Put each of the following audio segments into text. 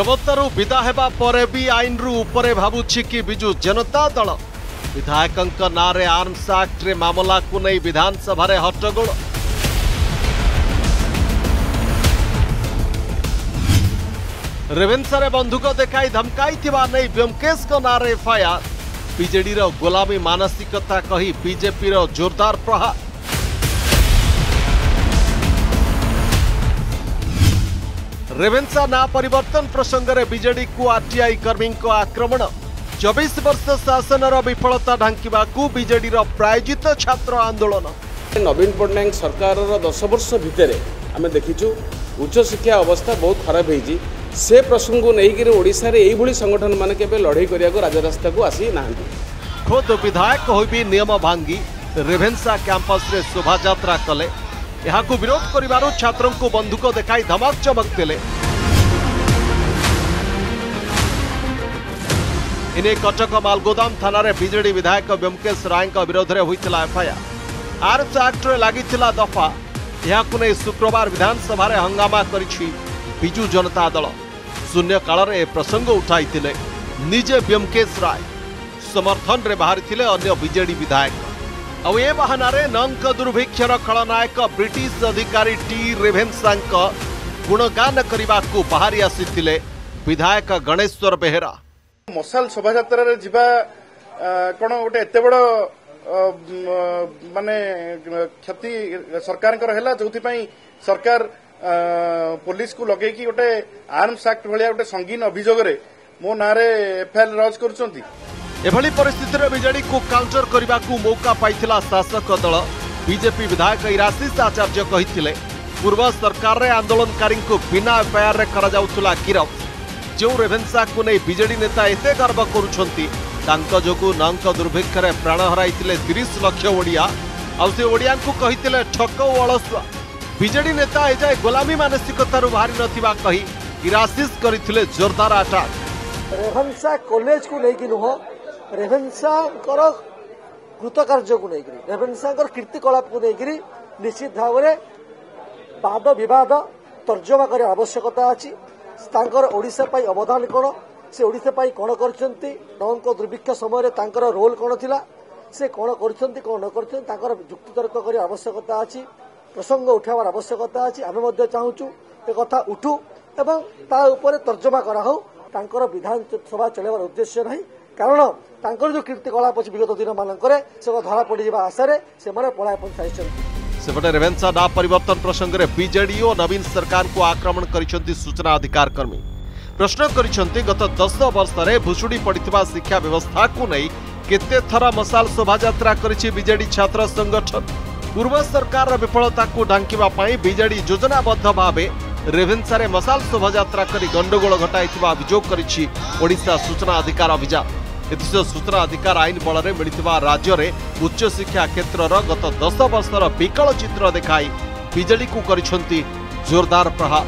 जबतरू विदा हेबा परे भी आईन रु उपरे भाबुछि कि बिजु जनता दल विधायक ना रे आर्म्स एक्ट रे मामला को नहीं विधानसभा रे हट्टगोल। रेवेन्सा रे बंधुक देखाई धमकाई नहीं ब्योमकेश ना रे एफआईआर। बीजेडी रो गोलामी मानसिकता कही बीजेपी रो जोरदार प्रहार। रेवेन्सा ना परिवर्तन प्रसंग रे बीजेडी को आरटीआई कर्मी को आक्रमण। 24 वर्ष शासन विफलता ढांकिबा को बीजेडी प्रायोजित छात्र आंदोलन। नवीन पट्टनायक सरकार 10 वर्ष भितर आम देखीचु उच्च शिक्षा अवस्था बहुत खराब होती। से प्रसंग को लेकर ओडिशा रे एई संगठन मान के लड़ाई करिया को राजरास्ता को आसी ना। खुद विधायक हो भी नियम भांगी रेवेन्सा कैंपस रे शोभा यात्रा कले। यहा को विरोध करिबारु छात्रों को बंदूक देखाई धमक चमक देले। इन्हें कटक मालगोदाम थाना रे बीजेडी विधायक ब्योमकेश राय विरोध में होता एफआईआर। आर्म्स एक्ट रे लगी दफा यह शुक्रवार विधानसभा हंगामा करिछि बिजू जनता दल। शून्यकाल रे प्रसंग उठाई निजे ब्योमकेश राय समर्थन रे बाहरी अन्य बीजेडी विधायक। आउ ए बहानारे नंक दुर्भिक्षर खलनायक ब्रिटिश अधिकारी टी रेवेन्सा गुणगान करने को बाहरी आसी विधायक गणेश्वर बेहेरा। मशाल शोभा कौन गोटे एत बड़ मान क्षति सरकार जो सरकार पुलिस को लगे कि गोटे आर्म्स एक्ट भाया गोटे संगीन अभियोग मो ना एफआईआर लॉन्च करजेडी को काउंटर करने को मौका पाई शासक दल। बीजेपी विधायक इराशिष आचार्य कही पूर्व सरकार आंदोलनकारी बिना एफआईआर करा गिरफ। जो रेवेन्सा को नहीं बीजेडी नेता एते गर्व करुछंती नंक दुर्भिक्षरे प्राण हराई 30 लाख ओडिया। आउ से ओडिया को कही ठक और अलसुआ। बीजेडी नेता एजाए गोलामी मानसिकतार बाहरी नथिबा कही इराशिष करथिले जोरदार अटैक। रेवेन्सा कॉलेज को लेकिन नुह रेवेन्सा कृतकार्य को लेकिन रेवेन्सा कीर्तिकलाप को लेकिन निश्चित भाव में वाद बद तर्जमा कर आवश्यकता अच्छी। ओडिशा पाई अवदान कौन से ओडिशा पाई कौन कर दुर्भिक्ष समय रोल कौन थिला से कौन कर युक्ति तर्क कर आवश्यकता अच्छी। प्रसंग उठावर आवश्यकता अच्छी। आम चाहूँ ए कथा उठू एवं ताऊपर तर्जमा कराऊ। विधानसभा चलवार उद्देश्य नहीं कारण जो कीर्तिकलाप अच्छी विगत दिन मानक धरा पड़े आशार से पलायन सारी। सेपटे रेवेन्सा ना परिवर्तन प्रसंग रे बीजेडी और नवीन सरकार को आक्रमण करिसेंती सूचना अधिकार कर्मी। प्रश्न करिसेंती गत 10 वर्ष रे भुसुड़ी पड़ितबा शिक्षा व्यवस्था को नहीं केते थरा मशाल शोभा यात्रा करिछि बीजेडी छात्र संगठन। पूर्व सरकार रे विफलता को ढांकिबा पई बीजेडी योजनाबद्ध भाबे रेवेन्सा रे मशाल शोभा यात्रा करी गंडगोल घटाइथिबा अभियोग करिछि ओडिशा सूचना अधिकार अभियान। एतस्य सूचना अधिकार आईन बल में मिलता राज्य में उच्च शिक्षा क्षेत्र गत 10 वर्षर विकल चित्र देखाई बीजेडी को करिसेंती जोरदार प्रहार।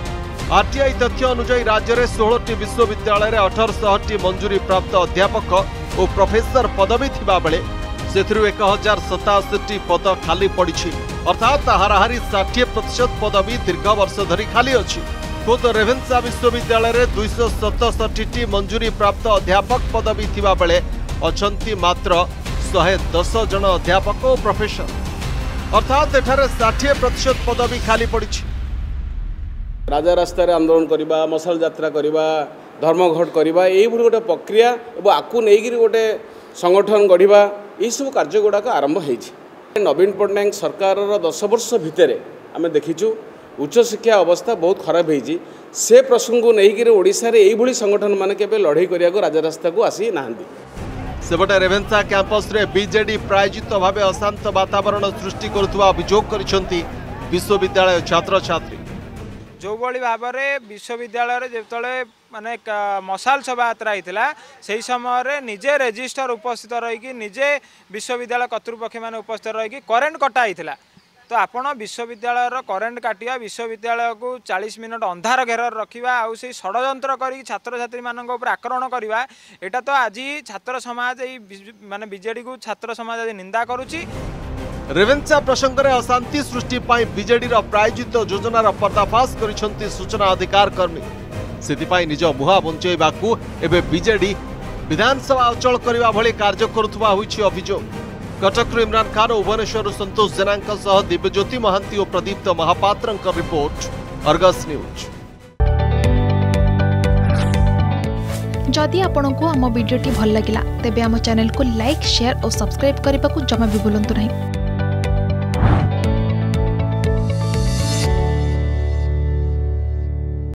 आरटीआई तथ्य अनुसार राज्य में 16 विश्वविद्यालय में 1800 मंजूरी प्राप्त अध्यापक और प्रोफेसर पदवी थिबा बेले सेथिरु 1087 पद खाली पड़ी अर्थात हाराहारी 60% पदवी दीर्घ वर्ष धरी खाली अछि। खुद रेवेन्सा विश्वविद्यालय में 267 मंजूरी प्राप्त अध्यापक पदवी थिबा बेले अछंती मात्र 110 जन अध्यापक और प्रोफेसर अर्थात एठारे 60% पदवी खाली पड़ी। राजा रास्ता रे आंदोलन करिबा मशाल यात्रा करिबा धर्मघट करिबा एई बुर गोटे प्रक्रिया एवं आकु नेगिर गोटे संगठन गढ़िबा एई सब कार्य गुडाक आरंभ हेछि। नवीन पट्टनायक सरकार 10 वर्ष भितर आम देखीचु उच्च शिक्षा अवस्था बहुत खराब होती। से प्रसंग को लेकर ओडिशा रे एई संगठन मान के लड़ाई करने को राजरास्ता को आसी ना। सेपटे रेवेन्सा कैंपस रे बीजेडी प्रायोजित भाव अशांत वातावरण सृष्टि करुवा अभियोग करिसेंती विश्वविद्यालय छात्र छात्री। जो भाई भाव में विश्वविद्यालय जिते माने मशाल शोभा यात्रा से समय निजे रेजिस्टर उपस्थित रही निजे विश्वविद्यालय कर्तृपक्ष मैंने उपस्थित रही करेन्ट कटाई तो आपण विश्वविद्यालय करेन्ट काटिया विश्वविद्यालय को 40 मिनट अंधार घेर रखा आउ से षड्यंत्र करी छात्र छात्री मानक ऊपर आक्रमण करवा एटा तो आज छात्र समाज माने बीजेडी को छात्र समाज आज निंदा करुछि। रेवेन्सा प्रसंग रे अशांति सृष्टि पई बीजेडी रा प्रायोजित योजनार पर्दाफाश करिसेंती सूचना अधिकार कर्मी। से निज मुहा बंचाइबाकू एबे बीजेडी विधानसभा अचल करने भली कार्य करुवा होइछि अभियोग। कटक इमरान खान और भुवनेश्वर संतोष जेना दिव्यज्योति महांती और Pradipta Mahapatra report Argus news. जदि आपंक आम भिडी भल लगा तेब आम चैनल को लाइक शेयर और सब्सक्राइब करने को जमा भी भूलु नहीं।